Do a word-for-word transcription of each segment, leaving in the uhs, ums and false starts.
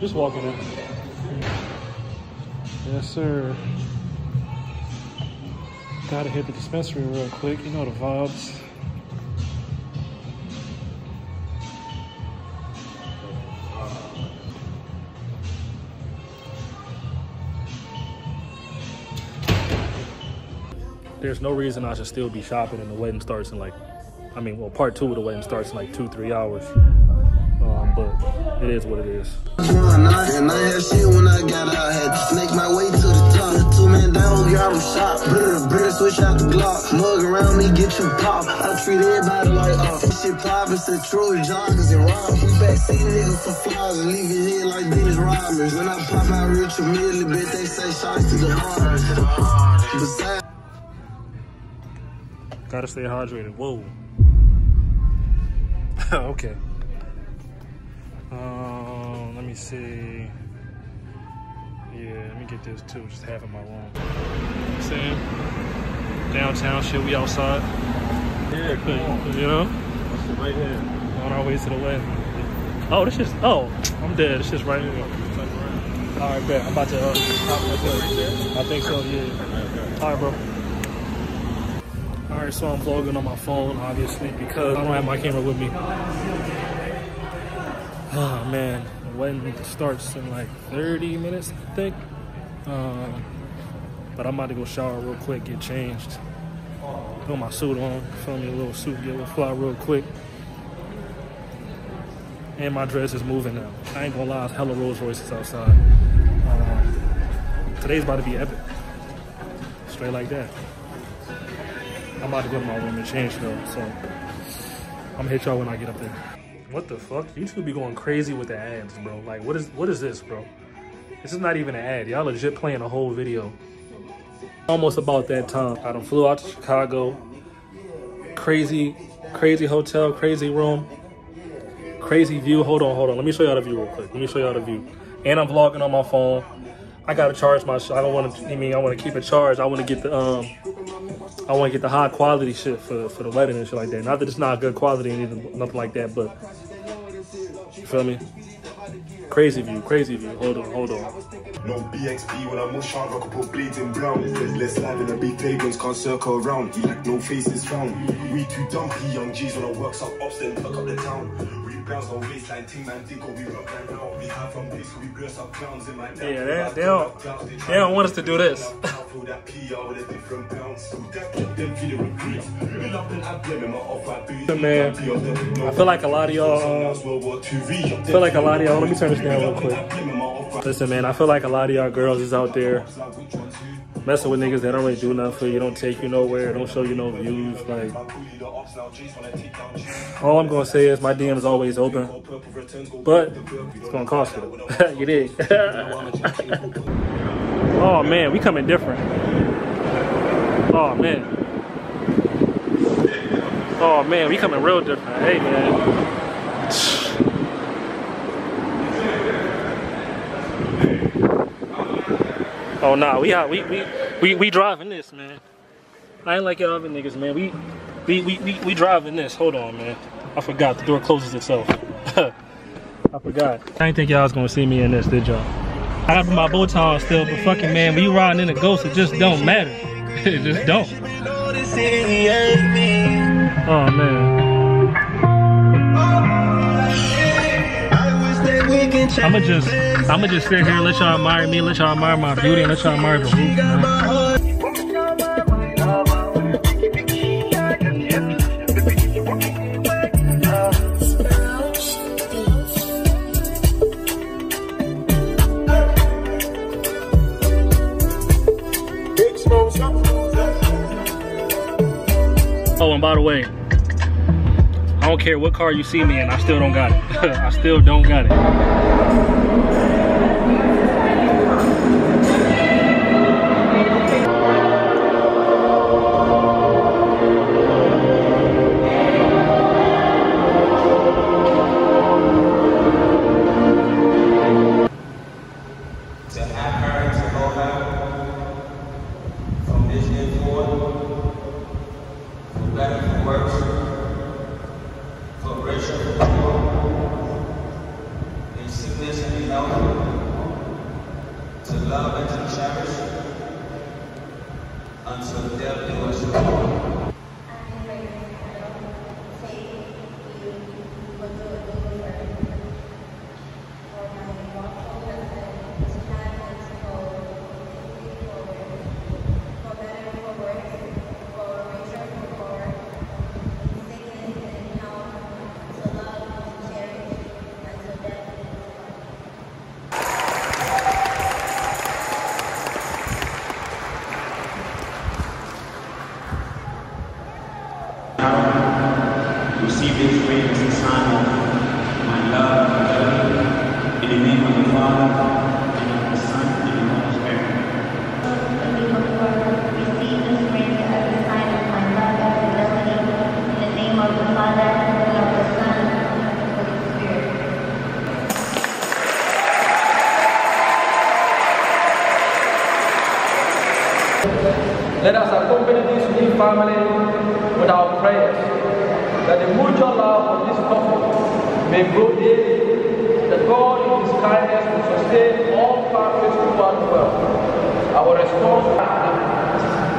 Just walking in. Yes, sir. Gotta hit the dispensary real quick. You know the vibes. There's no reason I should still be shopping and the wedding starts in like, I mean, well, part two of the wedding starts in like two, three hours. Um, but it is what it is. And I had shit when I got out, had to snake my way to the top. Two men down, y'all was shot. Brr, brr, switch out the Glock. Mug around me, get you pop. I treat everybody like off. This shit privates the true joggers and robbers. We back see niggas for flies and leave it here like Dennis Rodman. When I pop out rich immediately, bitch, they say shots to the heart. Gotta stay hydrated. Whoa. Okay. Um, let me see. Yeah, let me get this too. Just half of my room. You know what I'm saying? Downtown shit, we outside. Yeah, cool. You know? That's right here. On our way to the wedding. Oh, this is, oh, I'm dead. This is right here. All right, bet. I'm about to, uh, I think so, yeah. All right, bro. All right, so I'm vlogging on my phone, obviously, because I don't have my camera with me. Oh, man, the wedding starts in like thirty minutes, I think. Um, but I'm about to go shower real quick, get changed. Put my suit on, throw me a little suit, get a little fly real quick. And my dress is moving now. I ain't gonna lie, it's hella Rolls Royces outside. Um, today's about to be epic. Straight like that. I'm about to go to my room and change though, so I'm gonna hit y'all when I get up there. What the fuck? You two be going crazy with the ads, bro. Like, what is what is this, bro? This is not even an ad. Y'all legit playing a whole video. Almost about that time. I done flew out to Chicago. Crazy, crazy hotel, crazy room, crazy view. Hold on, hold on. Let me show y'all the view real quick. Let me show y'all the view. And I'm vlogging on my phone. I gotta charge my. I don't want to. I mean, I want to keep it charged. I want to get the um. I want to get the high quality shit for, for the wedding and shit like that. Not that it's not good quality and nothing like that, but you feel me? Crazy view, crazy view. Hold on, hold on. No B X P when I'm on sharp, I can put blades in brown. There's less live in the big playgrounds, can't circle around. He like no faces found. We too dumpy, young G's when I works up ops, then fuck up the town. Bounce on waistline, team man, think we rock right now. We have from this, we dress up clowns in my town. Yeah, they, they, don't, they don't want us to do this. Man, I feel like a lot of y'all, uh, I feel like a lot of y'all, let me turn this down real quick. Listen, man, I feel like a lot of y'all girls is out there messing with niggas that don't really do nothing for you, don't take you nowhere, don't show you no views. Like, all I'm gonna say is my D M is always open, but it's gonna cost you. You dig? Oh man, we coming different. Oh man. Oh man, we coming real different. Hey man. Oh nah, we out, we, we we we driving this, man. I ain't like y'all other niggas, man. We we, we we we driving this. Hold on, man. I forgot the door closes itself. I forgot. I didn't think y'all was gonna see me in this, did y'all? I got my bow tie on still, but fucking man, when you riding in a ghost, it just don't matter. It just don't. Oh man. I'ma just. I'ma just sit here and let y'all admire me, let y'all admire my beauty, and let y'all admire the roof, man. Oh, and by the way, I don't care what car you see me in, I still don't got it. I still don't got it. From this day forward, for better, for worse, love and to cherish until death do us part. Receive this ring as a sign of my love and judgment. In the name of the Father, let us accompany this new family with our prayers, that the mutual love of this couple may grow daily, that God in His kindness will sustain all families throughout the world. Our response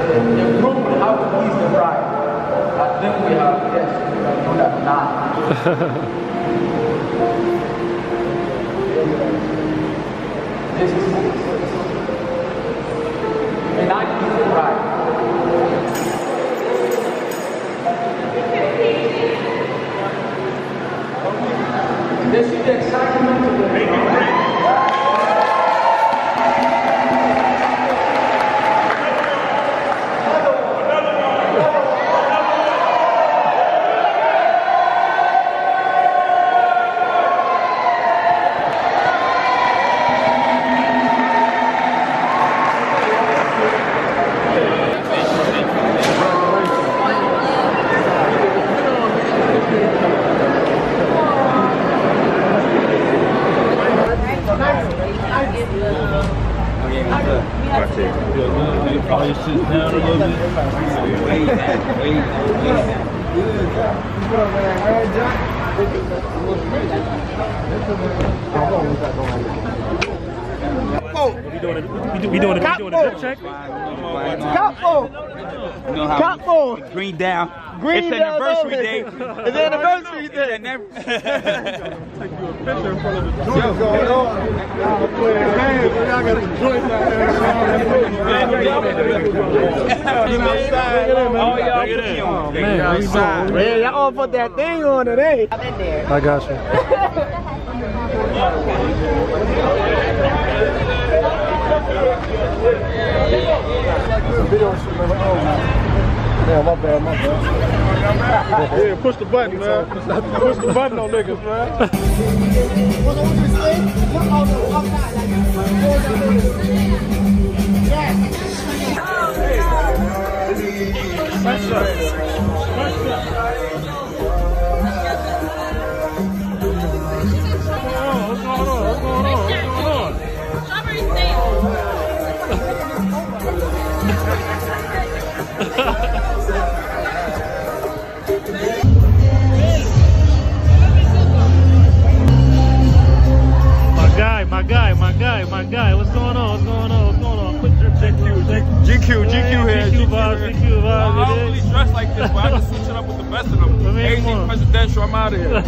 is the group will have to please the bride. I think we have, yes, we can do that now. This is and I do the bride. This is the excitement of the ring. We doing a drip check? Cop four! Cop four! Green down. Green it's down. Anniversary day. It's anniversary day. Take you a picture in front of the joint. Yo, going on. Man, I got a joint out there. Man, y'all all put that thing on today. I got you. Yeah, my bad, my bad. Yeah, push the button, man. Push the button on niggas, man. My guy, my guy, my guy, my guy. What's going on? What's going on? What's going on? Put your G Q, G Q, G Q here. G Q vibes, G Q vibes. I don't really dress like this, but I can switch it up with the best of them. Anything presidential, I'm out of here.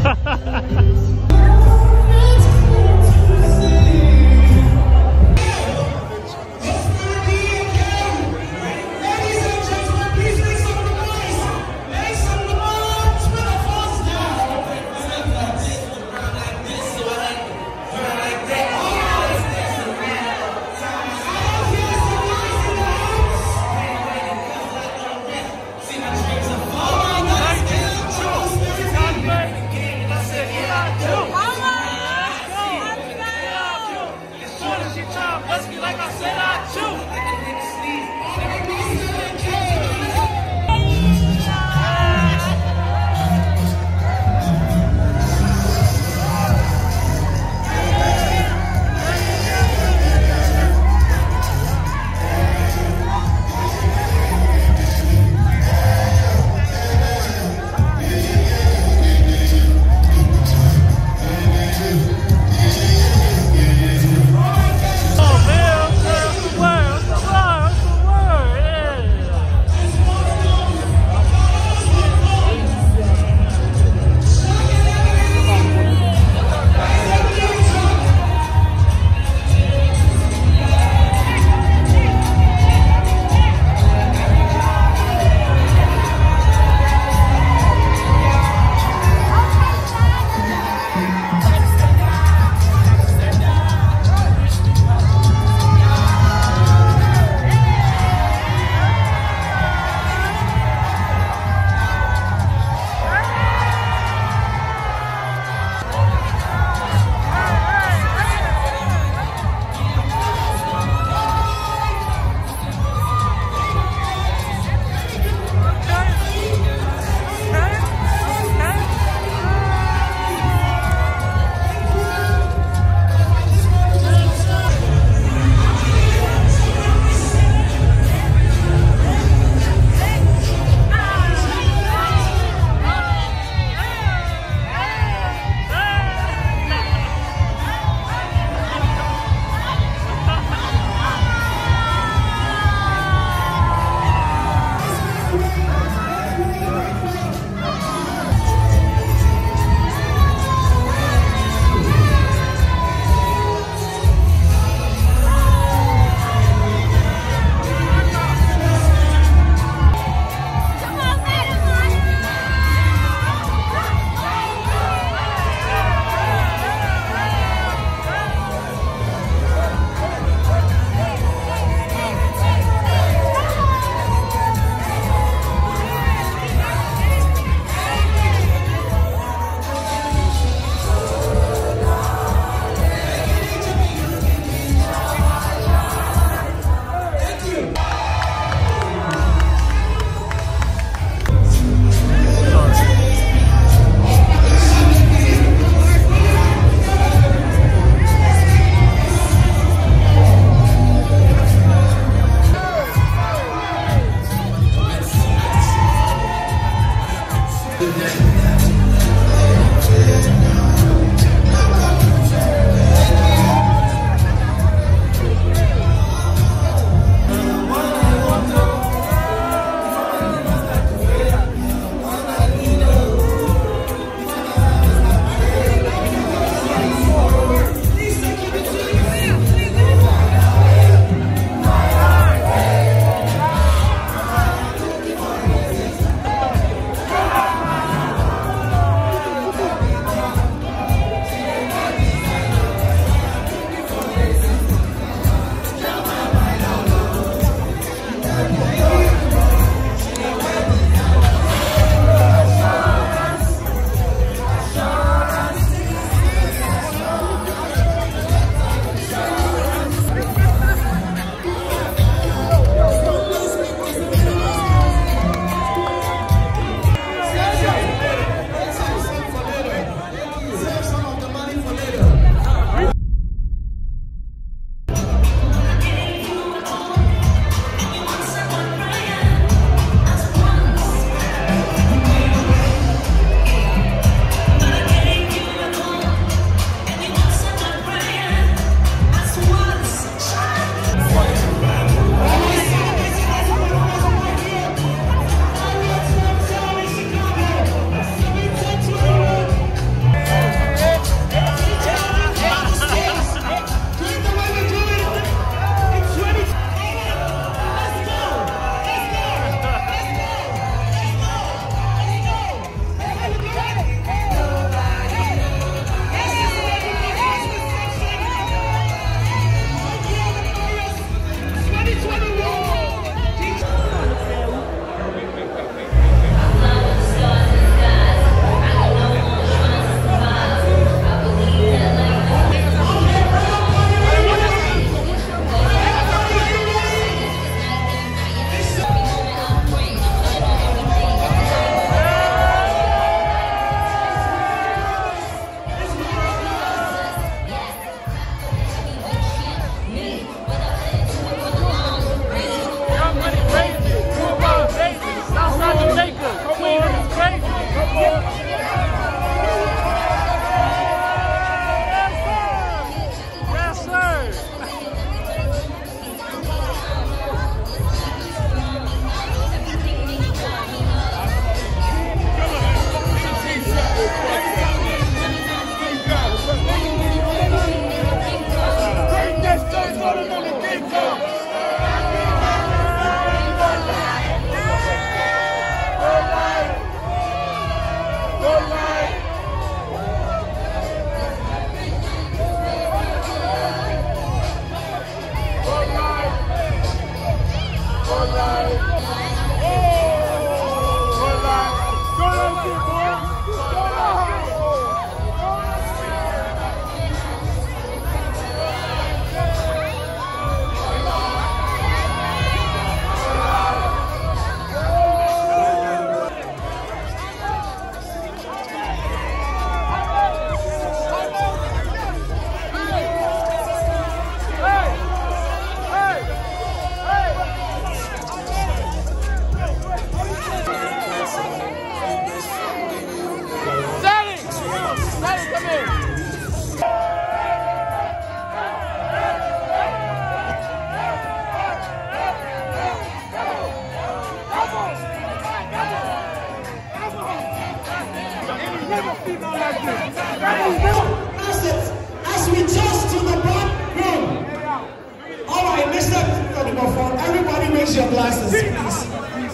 glasses, please.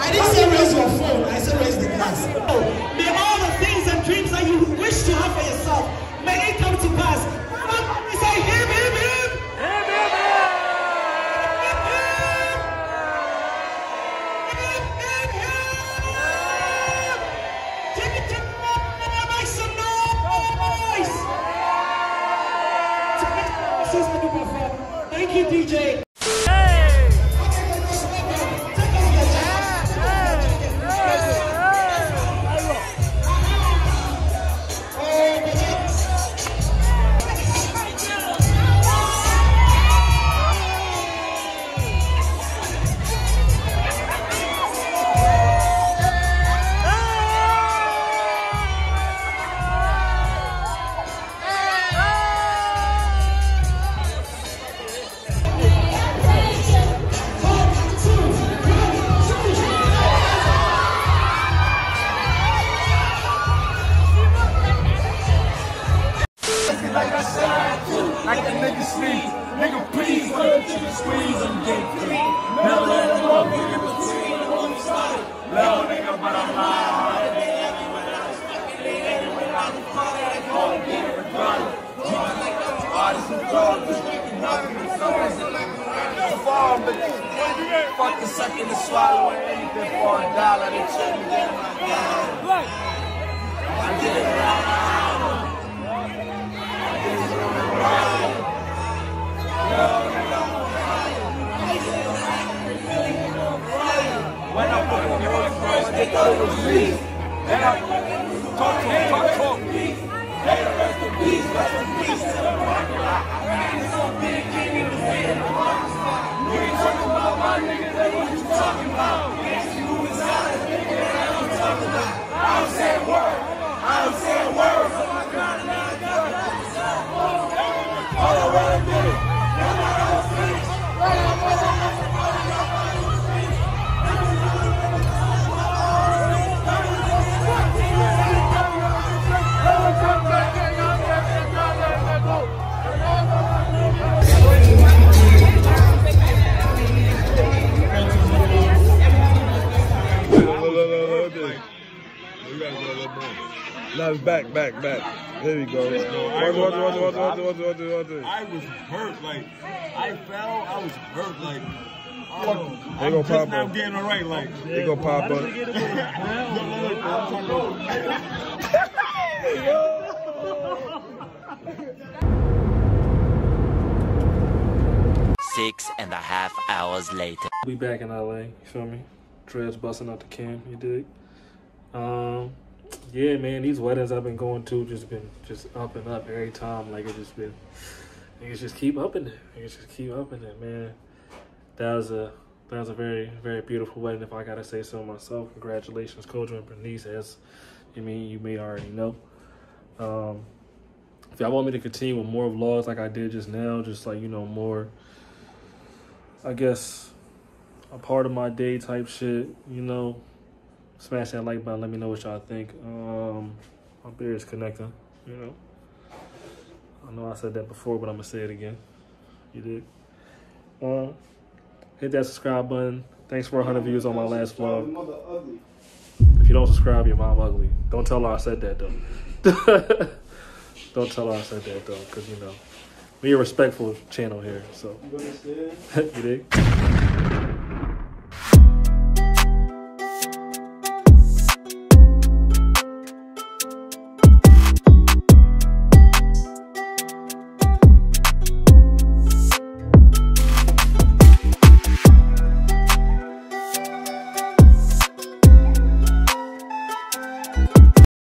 I didn't say raise your phone, I said raise the glass. May all the things and dreams that you wish to have for yourself, may they come to pass. Everybody say him, him, him. Him, him, him. Him, him. Him, him, him. Take it, take it, make some noise. Thank you, D J. I can make you sleep. Nigga, please let you squeeze and get free. Never let them walk in between the one started. Little nigga, but I'm live. They love you when I was fucking. They love you when I was fucking. I call it being regardless. You are like those artists who call it. You can knock me so as a liquor. I can't fall, but you can't fuck the sucking and swallowing anything for a dollar. They shouldn't get my dollar. I did it right. When I put on your voice, they thought it was me. Then I talk to them, I talk peace. They the rest of peace, rest in peace to the parking lot. Man, it's so big, can't even see it in the parking spot. You ain't talking about my niggas, that's what you talking about. You ask you who is honest, nigga, and I don't talk about. I don't say a word, I don't say a word. So I grind and I got it out the side. All I wanna do, now I don't finish. Right now, I don't know. No, back, back, back. There we go. Let's go. I, was, was, was, was, was, was, was. I was hurt. Like, I fell. I was hurt. Like, oh, I'm just pop not up. Getting all right. Like, they gonna pop up. Six and a half hours later. We back in L A. You feel me? Trez busting out the cam. You dig? Um... Yeah, man, these weddings I've been going to just been just up and up every time. Like, it just been, niggas just keep upping it. Niggas just keep upping it, man. That was a that was a very, very beautiful wedding, if I gotta say so myself. Congratulations, Kojo and Bernice, as you mean you may already know. Um, if y'all want me to continue with more vlogs like I did just now, just like, you know, more, I guess, a part of my day type shit, you know. Smash that like button. Let me know what y'all think. Um, my beard is connecting, you know. I know I said that before, but I'm going to say it again. You dig? Uh, hit that subscribe button. Thanks for one hundred views on my last vlog. If you don't subscribe, your mom ugly. Don't tell her I said that, though. Don't tell her I said that, though, because, you know, we're a respectful channel here. So, you dig?